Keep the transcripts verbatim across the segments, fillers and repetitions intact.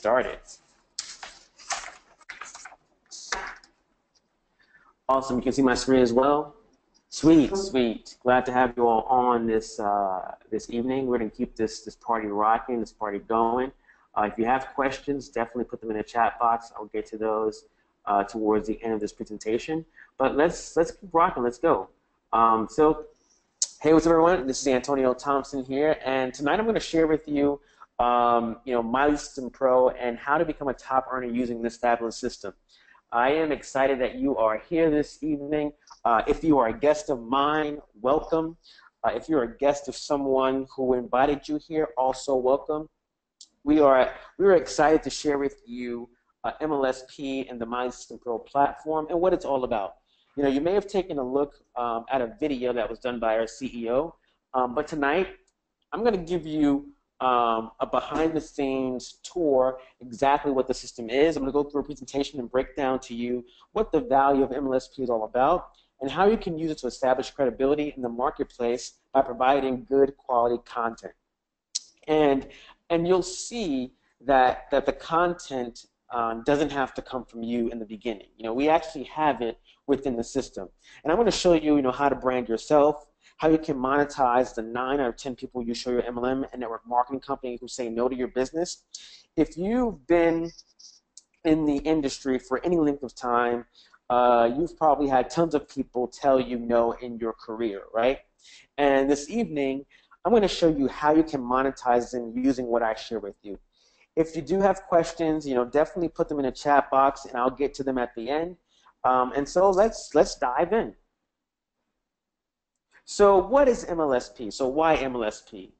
started. Awesome, you can see my screen as well. Sweet, sweet. Glad to have you all on this uh, this evening. We're going to keep this this party rocking, this party going. Uh, if you have questions, definitely put them in the chat box. I'll get to those uh, towards the end of this presentation. But let's let's keep rocking. Let's go. Um, so, hey, what's up, everyone? This is Antonio Thompson here, and tonight I'm going to share with you, um, you know, My Lead System Pro and how to become a top earner using this fabulous system. I am excited that you are here this evening. Uh, if you are a guest of mine, welcome. Uh, if you're a guest of someone who invited you here, also welcome. We are we are excited to share with you uh, M L S P and the My Lead System Pro platform and what it's all about. You know, you may have taken a look um, at a video that was done by our C E O, um, but tonight I'm going to give you um, a behind-the-scenes tour exactly what the system is. I'm going to go through a presentation and break down to you what the value of M L S P is all about and how you can use it to establish credibility in the marketplace by providing good quality content. And and you'll see that that the content um, doesn't have to come from you in the beginning. You know, we actually have it within the system. And I'm going to show you, you know, how to brand yourself, how you can monetize the nine out of ten people you show your M L M and network marketing company who say no to your business. If you've been in the industry for any length of time, uh, you've probably had tons of people tell you no in your career, right? And this evening, I'm going to show you how you can monetize them using what I share with you. If you do have questions, you know, definitely put them in the chat box, and I'll get to them at the end. Um, and so let's let's dive in. So what is M L S P? So why M L S P?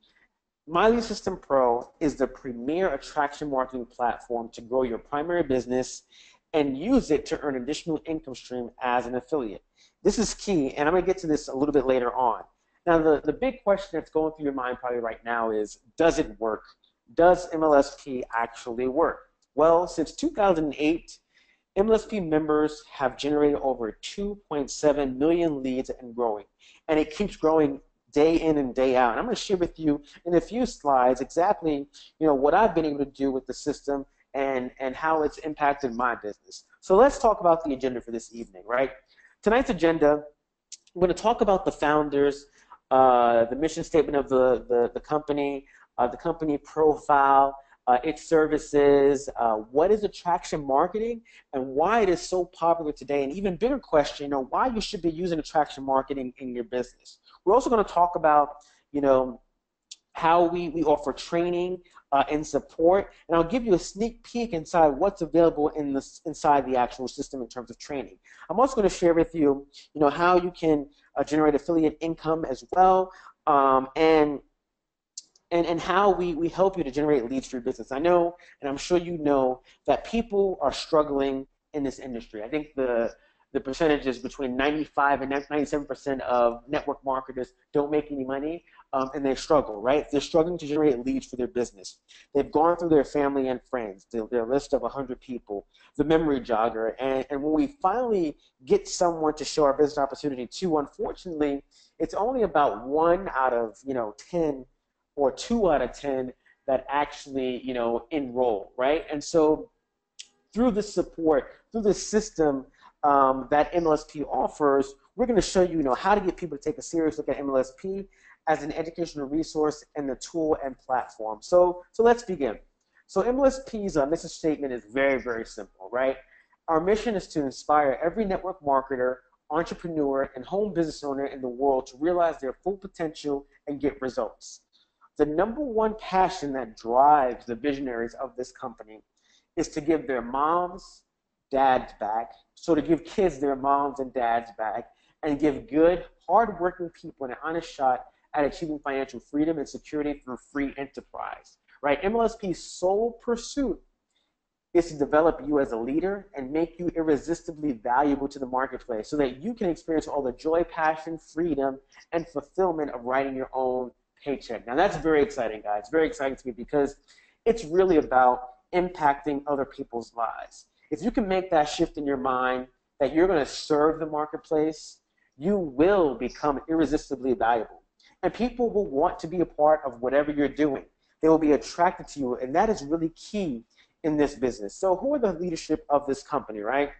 My Lead System Pro is the premier attraction marketing platform to grow your primary business and use it to earn additional income stream as an affiliate. This is key, and I'm going to get to this a little bit later on. Now, the, the big question that's going through your mind probably right now is, does it work? Does M L S P actually work? Well, since two thousand eight, M L S P members have generated over two point seven million leads and growing, and it keeps growing day in and day out. And I'm going to share with you in a few slides exactly, you know, what I've been able to do with the system and, and how it's impacted my business. So let's talk about the agenda for this evening, right? Tonight's agenda, we're going to talk about the founders, Uh, the mission statement of the, the, the company, uh, the company profile, uh, its services, uh, what is attraction marketing, and why it is so popular today, and even bigger question, you know, why you should be using attraction marketing in your business. We're also going to talk about, you know, how we, we offer training uh, and support, and I'll give you a sneak peek inside what's available in the, inside the actual system in terms of training. I'm also going to share with you, you know, how you can uh, generate affiliate income as well, um, and, and, and how we, we help you to generate leads for your business. I know, and I'm sure you know, that people are struggling in this industry. I think the the percentage is between ninety-five and ninety-seven percent of network marketers don't make any money, um, and they struggle, right? They're struggling to generate leads for their business. They've gone through their family and friends, their, their list of one hundred people, the memory jogger, and, and when we finally get someone to show our business opportunity to, unfortunately, it's only about one out of, you know, ten or two out of ten that actually, you know, enroll, right? And so through this support, through this system, Um, that M L S P offers, we're going to show you, you know, how to get people to take a serious look at M L S P as an educational resource and the tool and platform. So, so let's begin. So M L S P's uh, mission statement is very, very simple, right? Our mission is to inspire every network marketer, entrepreneur, and home business owner in the world to realize their full potential and get results. The number one passion that drives the visionaries of this company is to give their moms, dads back, so to give kids their moms and dads back, and give good, hard-working people an honest shot at achieving financial freedom and security through free enterprise, right? M L S P's sole pursuit is to develop you as a leader and make you irresistibly valuable to the marketplace so that you can experience all the joy, passion, freedom, and fulfillment of writing your own paycheck. Now, that's very exciting, guys. Very exciting to me because it's really about impacting other people's lives. If you can make that shift in your mind that you're going to serve the marketplace, you will become irresistibly valuable. And people will want to be a part of whatever you're doing. They will be attracted to you, and that is really key in this business. So who are the leadership of this company, right?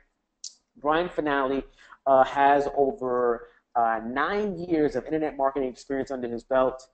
Brian Finale uh, has over uh, nine years of internet marketing experience under his belt,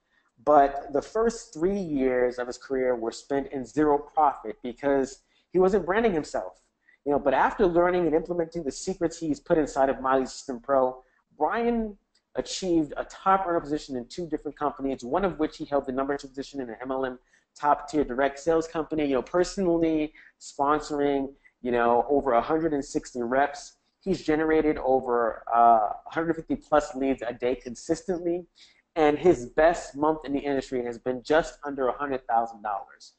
but the first three years of his career were spent in zero profit because he wasn't branding himself. You know, but after learning and implementing the secrets he's put inside of My Lead System Pro, Brian achieved a top earner position in two different companies, one of which he held the number two position in an M L M top-tier direct sales company, you know, personally sponsoring, you know, over one hundred sixty reps. He's generated over uh, one hundred fifty plus leads a day consistently, and his best month in the industry has been just under one hundred thousand dollars.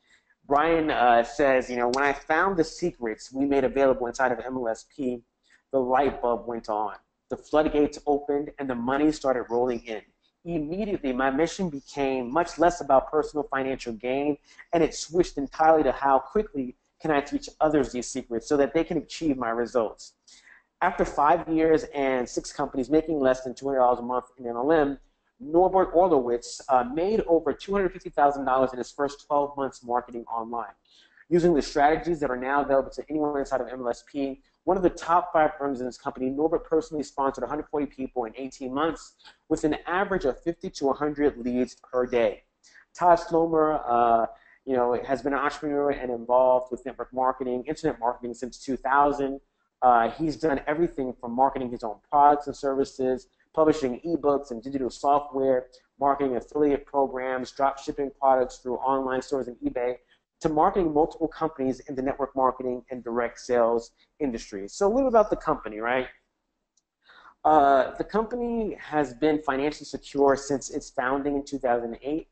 Brian uh, says, you know, when I found the secrets we made available inside of M L S P, the light bulb went on. The floodgates opened and the money started rolling in. Immediately, my mission became much less about personal financial gain, and it switched entirely to how quickly can I teach others these secrets so that they can achieve my results. After five years and six companies making less than two hundred dollars a month in M L M, Norbert Orlewicz uh, made over two hundred fifty thousand dollars in his first twelve months marketing online. Using the strategies that are now available to anyone inside of M L S P, one of the top five firms in this company, Norbert personally sponsored one hundred forty people in eighteen months with an average of fifty to one hundred leads per day. Todd Schlomer, uh, you know, has been an entrepreneur and involved with network marketing, internet marketing since two thousand. Uh, he's done everything from marketing his own products and services, publishing ebooks and digital software, marketing affiliate programs, drop shipping products through online stores and eBay, to marketing multiple companies in the network marketing and direct sales industry. So a little about the company, right? Uh, the company has been financially secure since its founding in two thousand eight.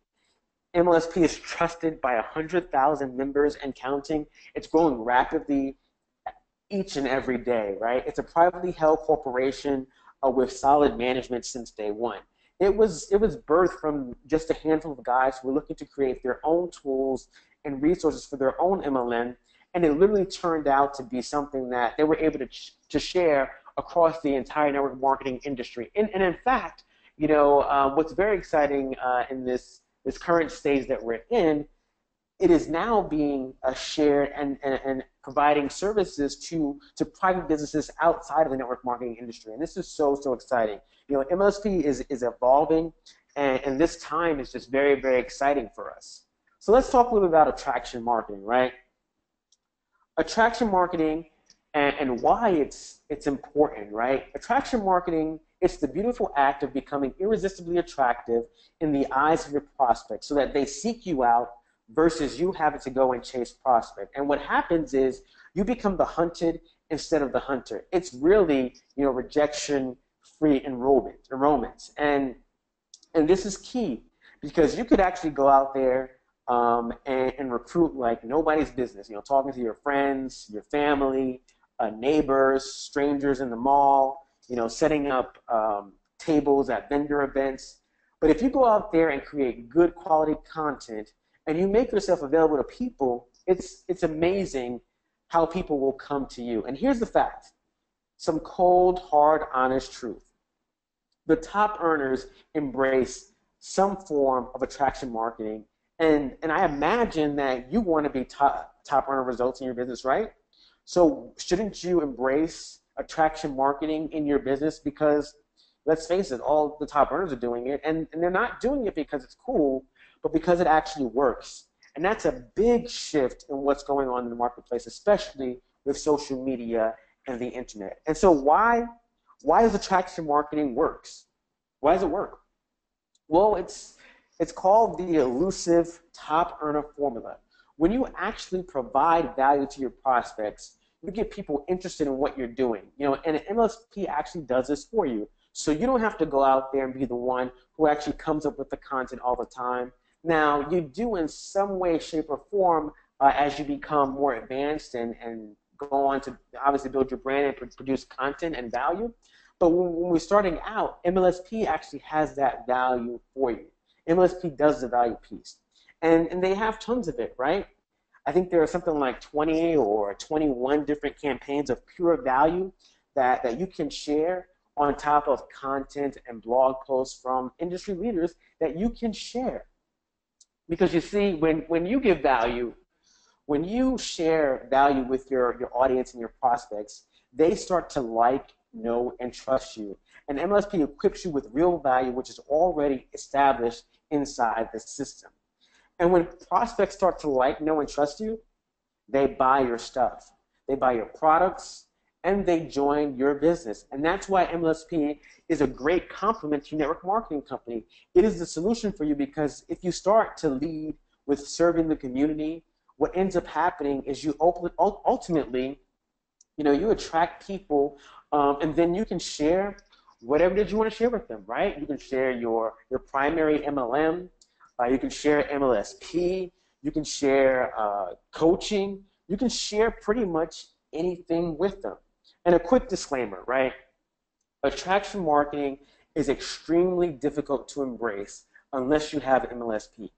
M L S P is trusted by one hundred thousand members and counting. It's growing rapidly each and every day, right? It's a privately held corporation uh, with solid management since day one. It was, it was birthed from just a handful of guys who were looking to create their own tools and resources for their own M L M, and it literally turned out to be something that they were able to, sh to share across the entire network marketing industry. And, and in fact, you know, uh, what's very exciting uh, in this, this current stage that we're in, it is now being uh, shared and, and, and providing services to, to private businesses outside of the network marketing industry. And this is so, so exciting. You know, M L S P is, is evolving, and, and this time is just very, very exciting for us. So let's talk a little bit about attraction marketing, right? Attraction marketing and, and why it's, it's important, right? Attraction marketing, it's the beautiful act of becoming irresistibly attractive in the eyes of your prospects so that they seek you out versus you having to go and chase prospect. And what happens is you become the hunted instead of the hunter. It's really, you know, rejection-free enrollment, enrollments. And, and this is key because you could actually go out there Um, and, and recruit like nobody's business, you know, talking to your friends, your family, uh, neighbors, strangers in the mall, you know, setting up um, tables at vendor events. But if you go out there and create good quality content and you make yourself available to people, it's, it's amazing how people will come to you. And here's the fact, some cold, hard, honest truth. The top earners embrace some form of attraction marketing. And, and I imagine that you want to be top, top earner results in your business, right? So shouldn't you embrace attraction marketing in your business? Because let's face it, all the top earners are doing it, and, and they're not doing it because it's cool, but because it actually works. And that's a big shift in what's going on in the marketplace, especially with social media and the internet. And so why, why does attraction marketing works? Why does it work? Well, it's... It's called the elusive top earner formula. When you actually provide value to your prospects, you get people interested in what you're doing. You know, and an M L S P actually does this for you. So you don't have to go out there and be the one who actually comes up with the content all the time. Now, you do in some way, shape, or form uh, as you become more advanced and, and go on to obviously build your brand and produce content and value. But when, when we're starting out, M L S P actually has that value for you. M L S P does the value piece, and, and they have tons of it, right? I think there are something like twenty or twenty-one different campaigns of pure value that, that you can share on top of content and blog posts from industry leaders that you can share. Because you see, when, when you give value, When you share value with your, your audience and your prospects, they start to like, know, and trust you. And M L S P equips you with real value, which is already established inside the system. And when prospects start to like, know, and trust you, they buy your stuff. They buy your products, and they join your business. And that's why M L S P is a great complement to your network marketing company. It is the solution for you, because if you start to lead with serving the community, what ends up happening is you ultimately, you know, you attract people, um, and then you can share whatever that you want to share with them, right? You can share your, your primary M L M. Uh, you can share M L S P. You can share uh, coaching. You can share pretty much anything with them. And a quick disclaimer, right? Attraction marketing is extremely difficult to embrace unless you have M L S P.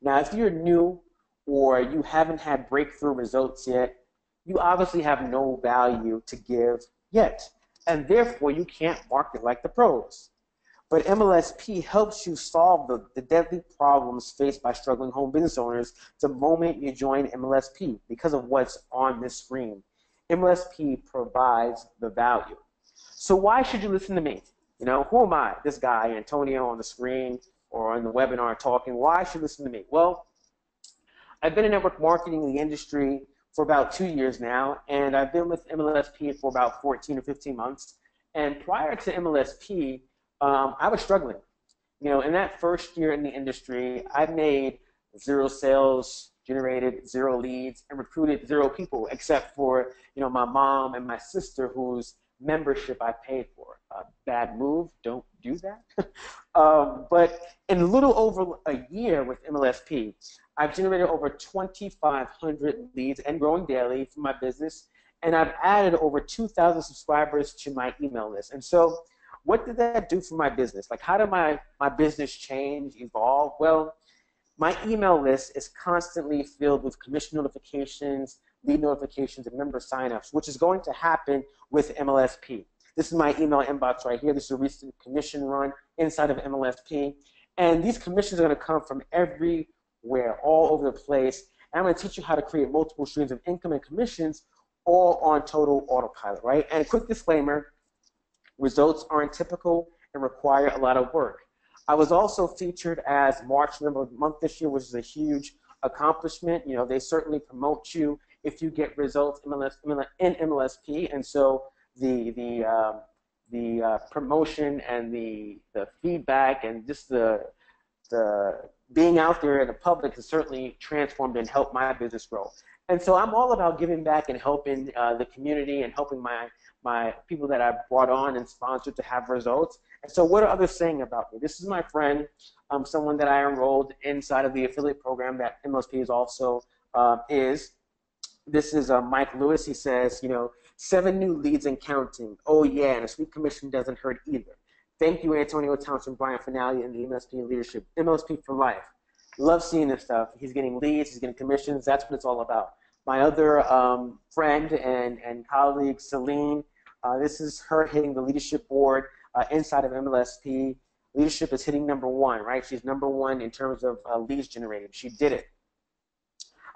Now, if you're new or you haven't had breakthrough results yet, you obviously have no value to give yet, and therefore you can't market like the pros. But M L S P helps you solve the, the deadly problems faced by struggling home business owners the moment you join M L S P because of what's on this screen. M L S P provides the value. So why should you listen to me? You know, who am I? This guy, Antonio, on the screen or on the webinar talking. Why should you listen to me? Well, I've been in network marketing in the industry for about two years now, and I've been with M L S P for about fourteen or fifteen months. And prior to M L S P, Um, I was struggling. You know, in that first year in the industry, I made zero sales, generated zero leads, and recruited zero people, except for, you know, my mom and my sister, whose membership I paid for. A bad move, don't do that. um, but in a little over a year with M L S P, I've generated over twenty-five hundred leads and growing daily for my business, and I've added over two thousand subscribers to my email list. And so, what did that do for my business? Like, how did my, my business change, evolve? Well, my email list is constantly filled with commission notifications, lead notifications, and member signups, which is going to happen with M L S P. This is my email inbox right here. This is a recent commission run inside of M L S P. And these commissions are going to come from everywhere, all over the place. And I'm going to teach you how to create multiple streams of income and commissions all on total autopilot, right? And a quick disclaimer, results aren't typical and require a lot of work. I was also featured as March member of the month this year, which is a huge accomplishment. You know, they certainly promote you if you get results in M L S P, and so the the um, the uh, promotion and the the feedback and just the the being out there in the public has certainly transformed and helped my business grow. And so I'm all about giving back and helping uh, the community and helping my my people that I brought on and sponsored to have results. And so what are others saying about me? This is my friend, um, someone that I enrolled inside of the affiliate program that M L S P is also uh, is. This is uh, Mike Lewis. He says, you know, seven new leads and counting. Oh, yeah, and a sweet commission doesn't hurt either. Thank you, Antonio Thompson, Brian Finale, and the M L S P leadership. M L S P for life. Love seeing this stuff. He's getting leads. He's getting commissions. That's what it's all about. My other um, friend and, and colleague, Celine, uh, this is her hitting the leadership board uh, inside of M L S P. Leadership is hitting number one, right? She's number one in terms of uh, leads generated. She did it.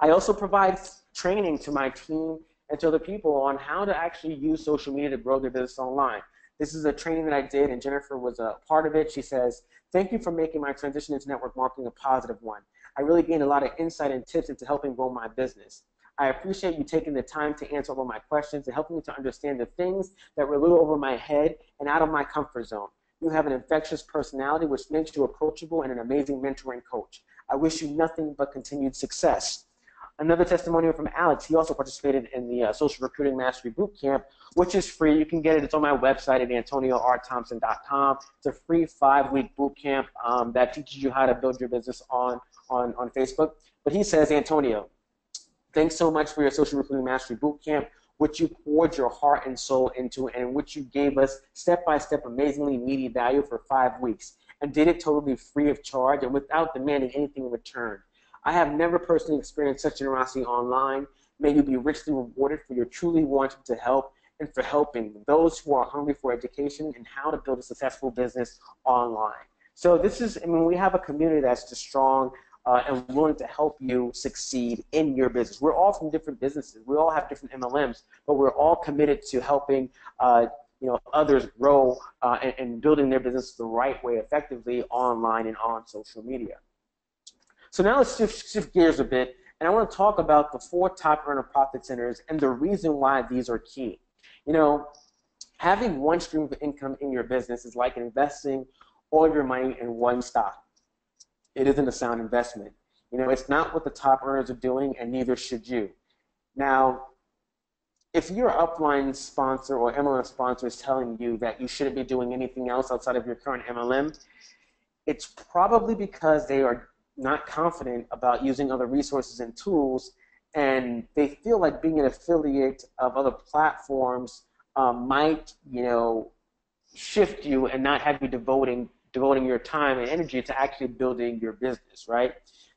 I also provide training to my team and to other people on how to actually use social media to grow their business online. This is a training that I did, and Jennifer was a part of it. She says, thank you for making my transition into network marketing a positive one. I really gained a lot of insight and tips into helping grow my business. I appreciate you taking the time to answer all of my questions and helping me to understand the things that were a little over my head and out of my comfort zone. You have an infectious personality which makes you approachable and an amazing mentor and coach. I wish you nothing but continued success. Another testimonial from Alex. He also participated in the uh, Social Recruiting Mastery Bootcamp, which is free. You can get it. It's on my website at antonio r thompson dot com. It's a free five-week bootcamp um, that teaches you how to build your business on, on, on Facebook. But he says, Antonio, thanks so much for your Social Recruiting Mastery Bootcamp, which you poured your heart and soul into and which you gave us step-by-step amazingly meaty value for five weeks and did it totally free of charge and without demanding anything in return. I have never personally experienced such generosity online. May you be richly rewarded for your truly wanting to help and for helping those who are hungry for education and how to build a successful business online. So this is, I mean, we have a community that's just strong. uh, and willing to help you succeed in your business. We're all from different businesses. We all have different M L Ms, but we're all committed to helping uh, you know, others grow uh, and, and building their business the right way, effectively, online and on social media. So now let's shift, shift gears a bit, and I want to talk about the four top earner profit centers and the reason why these are key. You know, having one stream of income in your business is like investing all of your money in one stock. It isn't a sound investment. You know, it's not what the top earners are doing, and neither should you. Now, if your upline sponsor or M L M sponsor is telling you that you shouldn't be doing anything else outside of your current M L M, it's probably because they are not confident about using other resources and tools, and they feel like being an affiliate of other platforms um, might, you know, shift you and not have you devoting devoting your time and energy to actually building your business, right?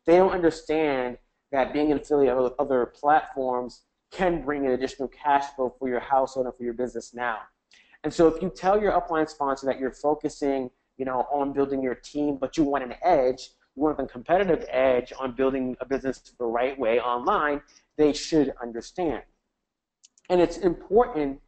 They don't understand that being an affiliate of other platforms can bring an additional cash flow for your household and for your business now. And so if you tell your upline sponsor that you're focusing, you know, on building your team, but you want an edge, you want a competitive edge on building a business the right way online, they should understand. And it's important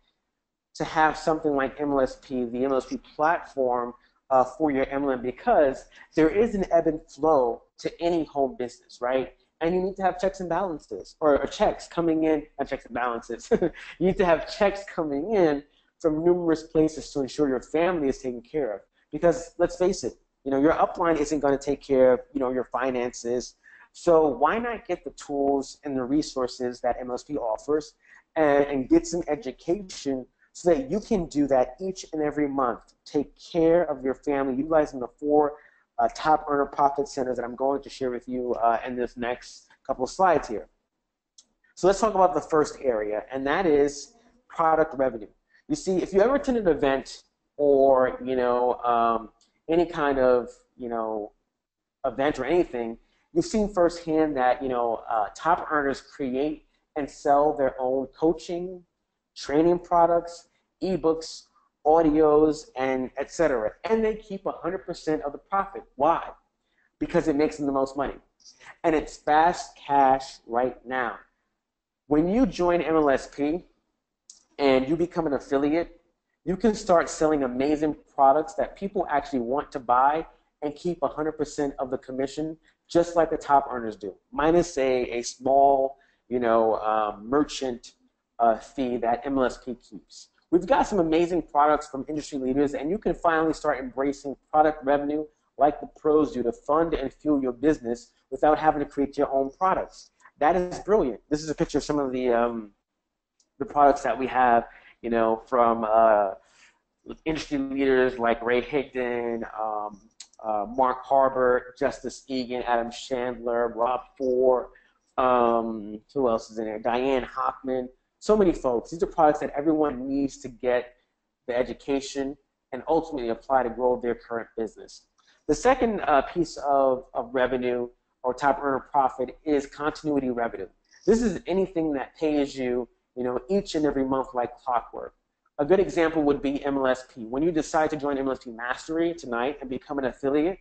to have something like M L S P, the M L S P platform uh, for your M L M, because there is an ebb and flow to any home business, right? And you need to have checks and balances, or, or checks coming in, not checks and balances. You need to have checks coming in from numerous places to ensure your family is taken care of. Because let's face it, you know, your upline isn't going to take care of, you know, your finances. So why not get the tools and the resources that M L S P offers and, and get some education so that you can do that each and every month. Take care of your family utilizing the four uh, top earner profit centers that I'm going to share with you uh, in this next couple of slides here. So let's talk about the first area, and that is product revenue. You see, if you ever attend an event or, you know, um, any kind of, you know, event or anything, you've seen firsthand that, you know, uh, top earners create and sell their own coaching, training products, ebooks, audios, and et cetera. And they keep one hundred percent of the profit. Why? Because it makes them the most money. And it's fast cash right now. When you join M L S P and you become an affiliate, you can start selling amazing products that people actually want to buy and keep one hundred percent of the commission, just like the top earners do, minus a, a small, you know, uh, merchant uh, fee that M L S P keeps. We've got some amazing products from industry leaders, and you can finally start embracing product revenue like the pros do to fund and fuel your business without having to create your own products. That is brilliant. This is a picture of some of the, um, the products that we have, you know, from uh, industry leaders like Ray Higdon, um, uh, Mark Harbert, Justice Egan, Adam Chandler, Rob Ford, um, who else is in there? Diane Hoffman, so many folks. These are products that everyone needs to get the education and ultimately apply to grow their current business. The second uh, piece of, of revenue or top earner profit is continuity revenue. This is anything that pays you, you know, each and every month like clockwork. A good example would be M L S P. When you decide to join M L S P Mastery tonight and become an affiliate,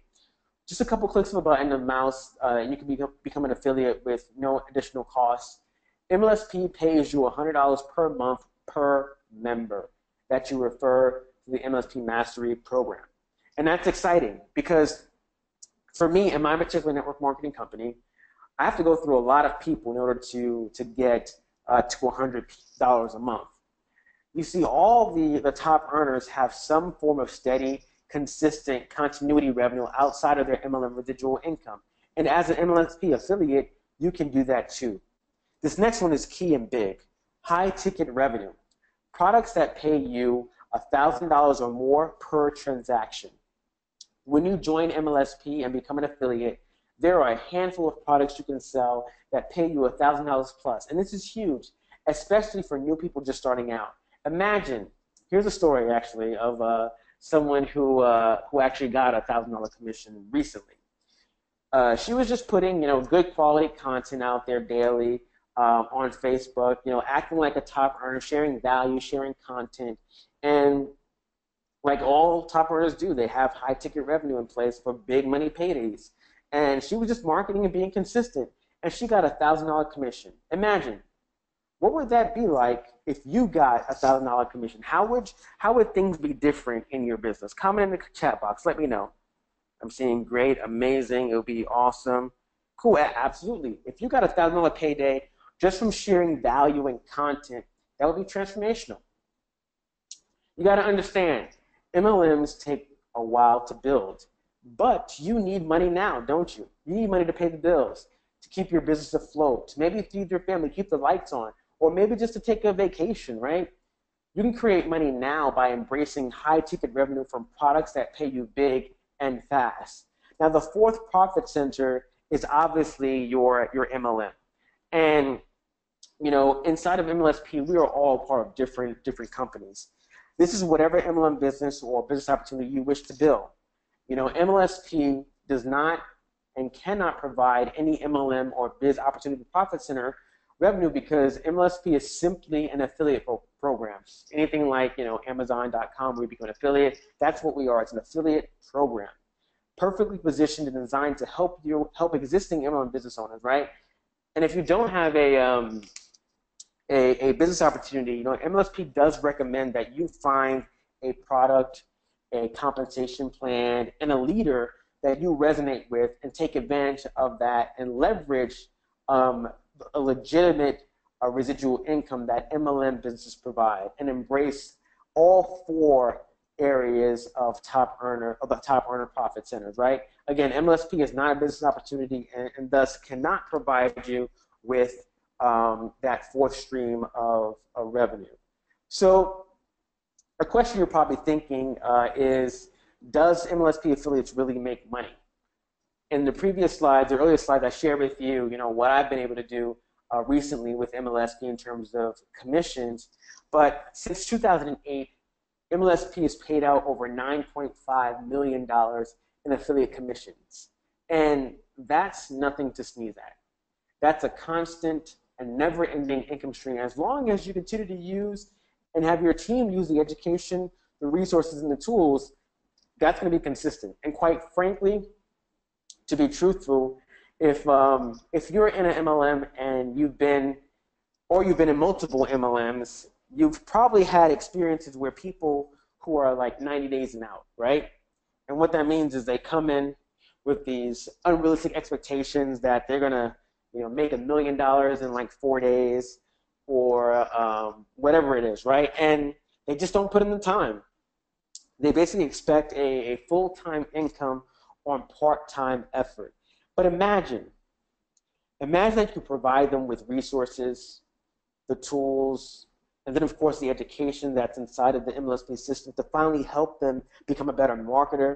just a couple clicks of a button and a mouse, uh, you can become, become an affiliate with no additional cost. M L S P pays you one hundred dollars per month per member that you refer to the M L S P Mastery program. And that's exciting because for me and my particular network marketing company, I have to go through a lot of people in order to, to get Uh, to one hundred dollars a month. You see, all the, the top earners have some form of steady, consistent continuity revenue outside of their M L M residual income. And as an M L S P affiliate, you can do that too. This next one is key and big. High ticket revenue. Products that pay you one thousand dollars or more per transaction. When you join M L S P and become an affiliate, there are a handful of products you can sell that pay you one thousand dollars plus. And this is huge, especially for new people just starting out. Imagine, here's a story actually of uh, someone who, uh, who actually got a one thousand dollar commission recently. Uh, she was just putting, you know, good quality content out there daily uh, on Facebook, you know, acting like a top earner, sharing value, sharing content. And like all top earners do, they have high ticket revenue in place for big money paydays. and she was just marketing and being consistent, and she got a thousand dollar commission. Imagine, what would that be like if you got a thousand dollar commission? How would how would things be different in your business? Comment in the chat box. Let me know. I'm seeing great, amazing. It would be awesome. Cool, absolutely. If you got a thousand dollar payday just from sharing value and content, that would be transformational. You got to understand, M L Ms take a while to build, but you need money now, don't you? You need money to pay the bills, to keep your business afloat, to maybe feed your family, keep the lights on, or maybe just to take a vacation, right? You can create money now by embracing high-ticket revenue from products that pay you big and fast. Now, the fourth profit center is obviously your, your M L M. And, you know, inside of M L S P, we are all part of different, different companies. This is whatever M L M business or business opportunity you wish to build. You know, M L S P does not and cannot provide any M L M or Biz Opportunity Profit Center revenue because M L S P is simply an affiliate pro program. Anything like, you know, Amazon dot com, we become an affiliate. That's what we are. It's an affiliate program, perfectly positioned and designed to help you help existing M L M business owners, right? And if you don't have a um, A, a business opportunity, you know, M L S P does recommend that you find a product, a compensation plan, and a leader that you resonate with and take advantage of that and leverage um, a legitimate uh, residual income that M L M businesses provide and embrace all four areas of top earner, of the top earner profit centers, right? Again, M L S P is not a business opportunity and, and thus cannot provide you with Um, that fourth stream of, of revenue. So a question you're probably thinking uh, is, does M L S P affiliates really make money? In the previous slides, the earlier slides, I shared with you, you know, what I've been able to do uh, recently with M L S P in terms of commissions. But since two thousand eight, M L S P has paid out over nine point five million dollars in affiliate commissions. And that's nothing to sneeze at. That's a constant and never-ending income stream as long as you continue to use and have your team use the education, the resources, and the tools. That's going to be consistent. And quite frankly, to be truthful, if um, if you're in an M L M and you've been, or you've been in multiple M L Ms, you've probably had experiences where people who are like ninety days and out, right? And what that means is they come in with these unrealistic expectations that they're going to, you know, make a million dollars in like four days or um, whatever it is, right? And they just don't put in the time. They basically expect a, a full-time income on part-time effort. But imagine, imagine that you provide them with resources, the tools, and then of course the education that's inside of the M L S P system to finally help them become a better marketer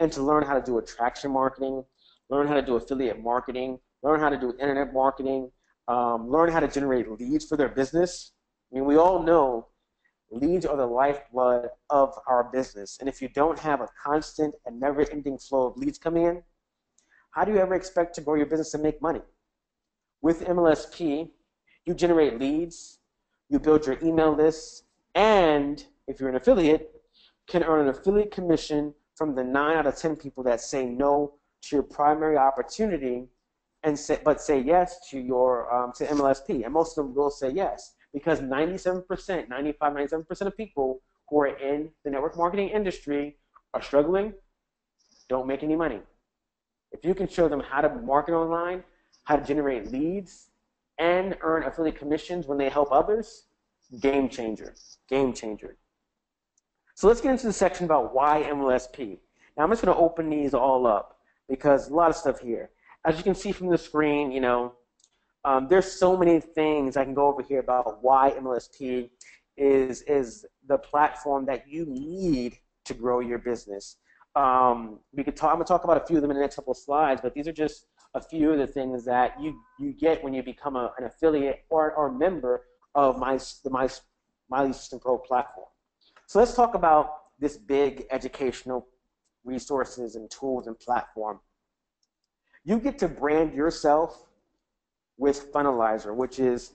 and to learn how to do attraction marketing, learn how to do affiliate marketing, learn how to do internet marketing, um, learn how to generate leads for their business. I mean, we all know leads are the lifeblood of our business. And if you don't have a constant and never-ending flow of leads coming in, how do you ever expect to grow your business and make money? With M L S P, you generate leads, you build your email lists, and if you're an affiliate, can earn an affiliate commission from the nine out of ten people that say no to your primary opportunity and say, but say yes to your um, to M L S P, and most of them will say yes because ninety-seven percent, ninety-five, ninety-seven percent of people who are in the network marketing industry are struggling, don't make any money. If you can show them how to market online, how to generate leads, and earn affiliate commissions when they help others, game changer, game changer. So let's get into the section about why M L S P. Now I'm just going to open these all up because a lot of stuff here. As you can see from the screen, you know, um, there's so many things I can go over here about why M L S P is is the platform that you need to grow your business. Um, we could talk. I'm gonna talk about a few of them in the next couple of slides, but these are just a few of the things that you you get when you become a, an affiliate or or a member of my the my My Lead System Pro platform. So let's talk about this big educational resources and tools and platform. You get to brand yourself with Funnelizer, which is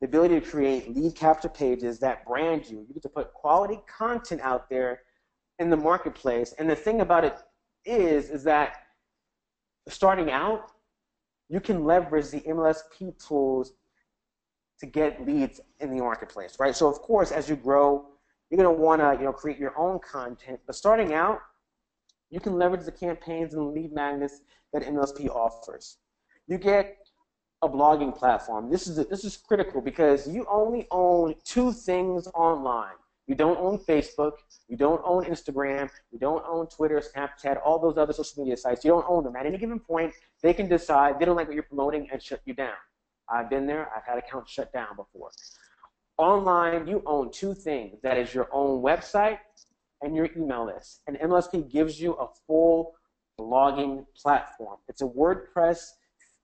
the ability to create lead capture pages that brand you. You get to put quality content out there in the marketplace. And the thing about it is, is that starting out, you can leverage the M L S P tools to get leads in the marketplace, right? So of course, as you grow, you're going to want to, you know, create your own content. But starting out, you can leverage the campaigns and lead magnets that M L S P offers. You get a blogging platform. This is a, this is critical because you only own two things online. You don't own Facebook. You don't own Instagram. You don't own Twitter, Snapchat, all those other social media sites. You don't own them. At any given point, they can decide they don't like what you're promoting and shut you down. I've been there. I've had accounts shut down before. Online, you own two things. That is your own website and your email list. And M L S P gives you a full blogging platform. It's a WordPress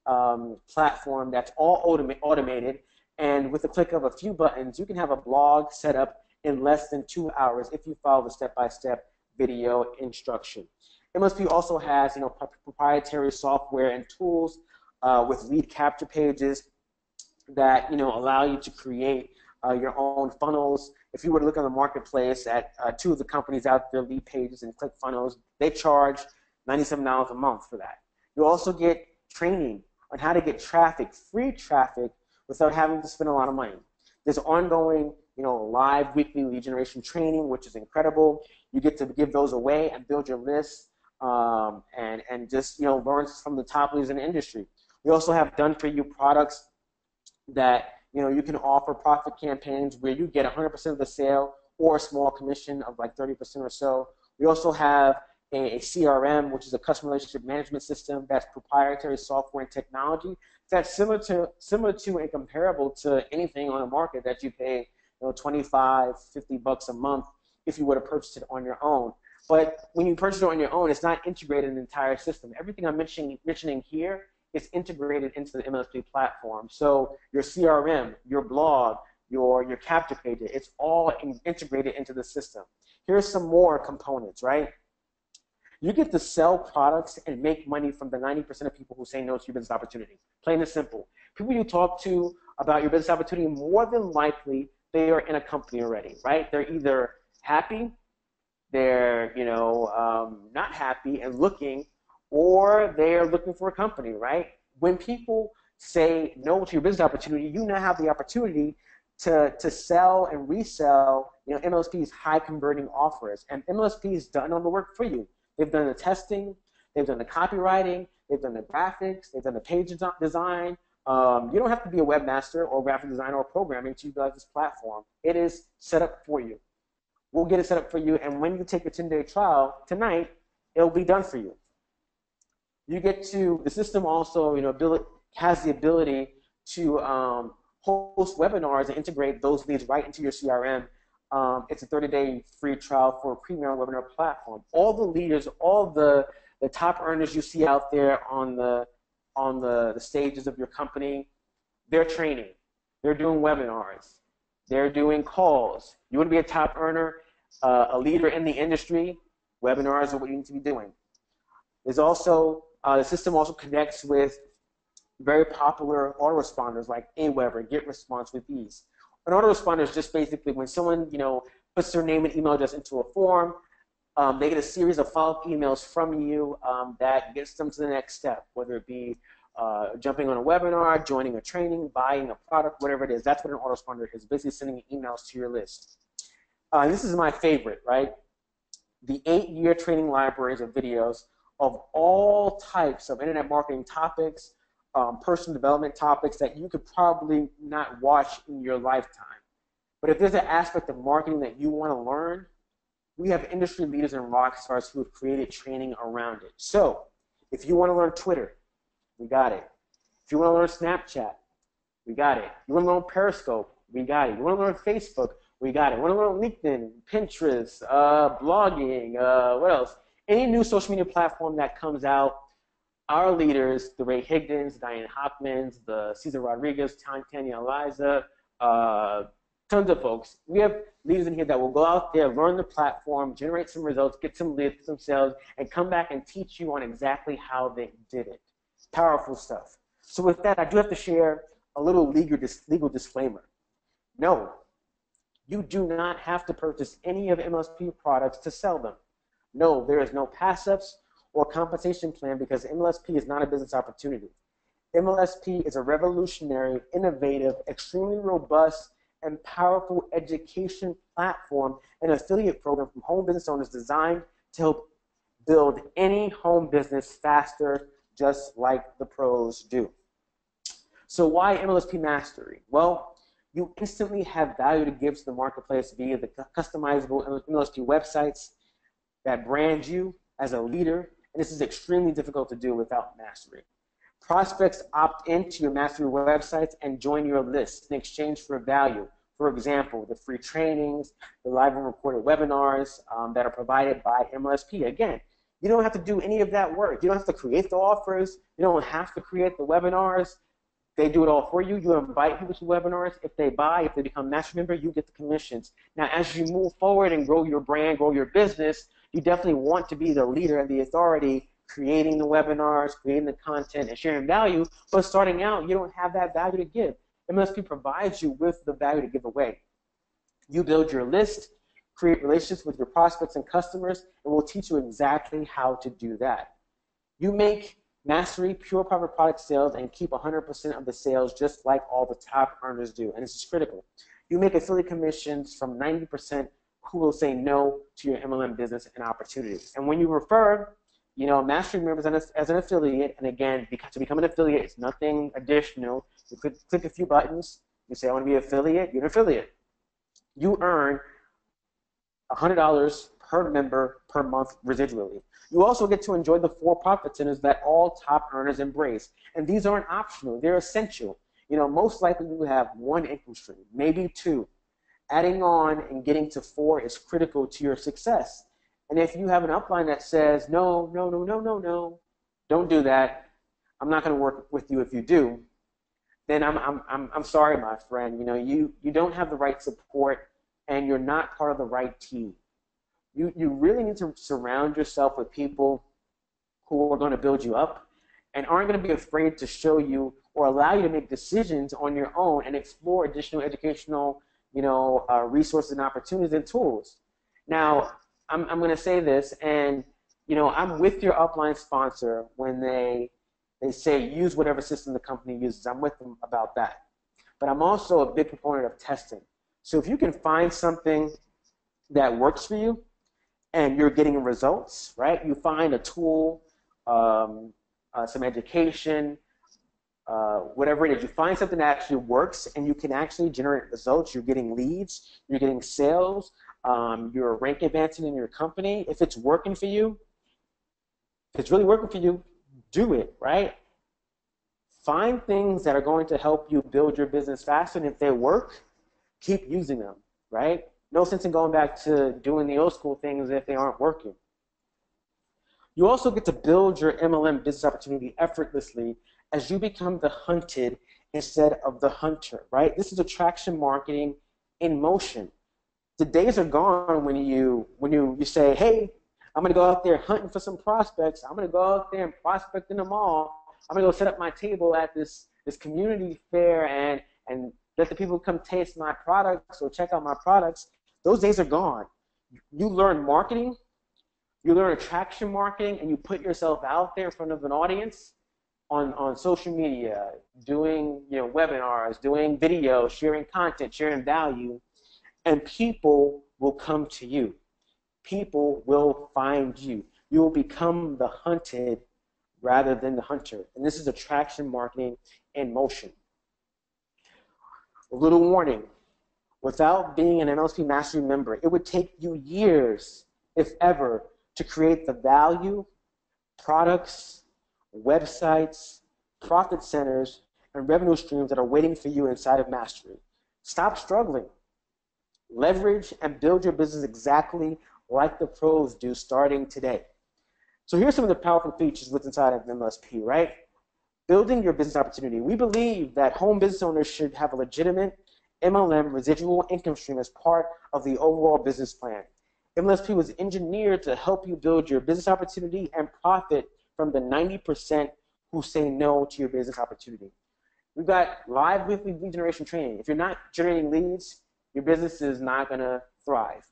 um, platform that's all autom automated. And with the click of a few buttons, you can have a blog set up in less than two hours if you follow the step-by-step video instruction. M L S P also has, you know, proprietary software and tools uh, with lead capture pages that, you know, allow you to create uh, your own funnels. If you were to look on the marketplace at uh, two of the companies out there, Lead Pages and ClickFunnels, they charge ninety-seven dollars a month for that. You also get training on how to get traffic, free traffic, without having to spend a lot of money. There's ongoing, you know, live weekly lead generation training, which is incredible. You get to give those away and build your list um, and, and just, you know, learn from the top leaders in the industry. We also have done-for-you products that, you know, you can offer profit campaigns where you get one hundred percent of the sale or a small commission of like thirty percent or so. We also have a, a C R M, which is a customer relationship management system, that's proprietary software and technology that's similar to, similar to and comparable to anything on the market that you pay, you know, twenty-five, fifty bucks a month if you were to purchase it on your own. But when you purchase it on your own, it's not integrated in the entire system. Everything I'm mentioning, mentioning here is integrated into the M L S P platform. So your C R M, your blog, your, your capture pages, it's all in, integrated into the system. Here's some more components, right? You get to sell products and make money from the ninety percent of people who say no to your business opportunity. Plain and simple. People you talk to about your business opportunity, more than likely, they are in a company already, right? They're either happy, they're, you know, um, not happy and looking, or they're looking for a company, right? When people say no to your business opportunity, you now have the opportunity to, to sell and resell, you know, M L S P's high converting offers. And M L S P's done all the work for you. They've done the testing, they've done the copywriting, they've done the graphics, they've done the page design. Um, you don't have to be a webmaster or graphic designer or programming to utilize this platform. It is set up for you. We'll get it set up for you, and when you take your ten-day trial tonight, it'll be done for you. You get to, the system also, you know, ability, has the ability to um, host webinars and integrate those leads right into your C R M. Um, it's a thirty-day free trial for a premier webinar platform. All the leaders, all the, the top earners you see out there on the on the, the stages of your company, they're training. They're doing webinars. They're doing calls. You want to be a top earner, uh, a leader in the industry, webinars are what you need to be doing. There's also Uh, the system also connects with very popular autoresponders like Aweber, Get Response with Ease. An autoresponder is just basically when someone, you know, puts their name and email address into a form, um, they get a series of follow-up emails from you um, that gets them to the next step, whether it be uh, jumping on a webinar, joining a training, buying a product, whatever it is. That's what an autoresponder is, basically sending emails to your list. Uh, this is my favorite, right? The eight-year training libraries of videos of all types of internet marketing topics, um, personal development topics that you could probably not watch in your lifetime. But if there's an aspect of marketing that you want to learn, we have industry leaders and rock stars who have created training around it. So if you want to learn Twitter, we got it. If you want to learn Snapchat, we got it. You want to learn Periscope, we got it. You want to learn Facebook, we got it. You want to learn LinkedIn, Pinterest, uh, blogging, uh, what else? Any new social media platform that comes out, our leaders, the Ray Higdons, Diane Hochmans, the Cesar Rodriguez, Tanya Eliza, uh, tons of folks. We have leaders in here that will go out there, learn the platform, generate some results, get some leads themselves, and come back and teach you on exactly how they did it. Powerful stuff. So with that, I do have to share a little legal, dis legal disclaimer. No, you do not have to purchase any of M L S P products to sell them. No, there is no pass-ups or compensation plan because M L S P is not a business opportunity. M L S P is a revolutionary, innovative, extremely robust, and powerful education platform and affiliate program from home business owners designed to help build any home business faster, just like the pros do. So why M L S P Mastery? Well, you instantly have value to give to the marketplace via the customizable M L S P websites that brand you as a leader, and this is extremely difficult to do without mastery. Prospects opt into your mastery websites and join your list in exchange for value. For example, the free trainings, the live and recorded webinars um, that are provided by M L S P. Again, you don't have to do any of that work. You don't have to create the offers. You don't have to create the webinars. They do it all for you. You invite people to webinars. If they buy, if they become a master member, you get the commissions. Now, as you move forward and grow your brand, grow your business, you definitely want to be the leader and the authority creating the webinars, creating the content, and sharing value. But starting out, you don't have that value to give. M L S P provides you with the value to give away. You build your list, create relationships with your prospects and customers, and we'll teach you exactly how to do that. You make mastery pure private product sales and keep one hundred percent of the sales just like all the top earners do, and this is critical. You make affiliate commissions from ninety percent who will say no to your M L M business and opportunities. And when you refer, you know, mastery members as an affiliate, and again, to become an affiliate, it's nothing additional. You click, click a few buttons, you say, I want to be an affiliate, you're an affiliate. You earn one hundred dollars per member per month residually. You also get to enjoy the for-profit centers that all top earners embrace. And these aren't optional, they're essential. You know, most likely you have one income stream, maybe two. Adding on and getting to four is critical to your success. And if you have an upline that says, no, no, no, no, no, no, don't do that, I'm not going to work with you if you do, then I'm, I'm, I'm, I'm sorry, my friend. You know, you, you don't have the right support and you're not part of the right team. You, you really need to surround yourself with people who are going to build you up and aren't going to be afraid to show you or allow you to make decisions on your own and explore additional educational, you know, uh, resources and opportunities and tools. Now, I'm, I'm going to say this, and you know, I'm with your upline sponsor when they they say use whatever system the company uses. I'm with them about that, but I'm also a big proponent of testing. So if you can find something that works for you, and you're getting results, right? You find a tool, um, uh, some education, uh, whatever it is. You find something that actually works, and you can actually generate results. You're getting leads. You're getting sales. Um, your rank advancing in your company. If it's working for you, if it's really working for you, do it, right? Find things that are going to help you build your business faster, and if they work, keep using them, right? No sense in going back to doing the old school things if they aren't working. You also get to build your M L M business opportunity effortlessly as you become the hunted instead of the hunter, right? This is attraction marketing in motion. The days are gone when you when you, you say, hey, I'm going to go out there hunting for some prospects. I'm going to go out there and prospect in the mall. I'm going to go set up my table at this, this community fair and, and let the people come taste my products or check out my products. Those days are gone. You learn marketing. You learn attraction marketing, and you put yourself out there in front of an audience on, on social media, doing you know webinars, doing video, sharing content, sharing value. And people will come to you. People will find you. You will become the hunted rather than the hunter. And this is attraction marketing in motion. A little warning. Without being an M L S P Mastery member, it would take you years, if ever, to create the value, products, websites, profit centers, and revenue streams that are waiting for you inside of Mastery. Stop struggling. Leverage and build your business exactly like the pros do starting today. So here's some of the powerful features what's inside of M L S P, right? Building your business opportunity. We believe that home business owners should have a legitimate M L M residual income stream as part of the overall business plan. M L S P was engineered to help you build your business opportunity and profit from the ninety percent who say no to your business opportunity. We've got live weekly lead generation training. If you're not generating leads, your business is not going to thrive.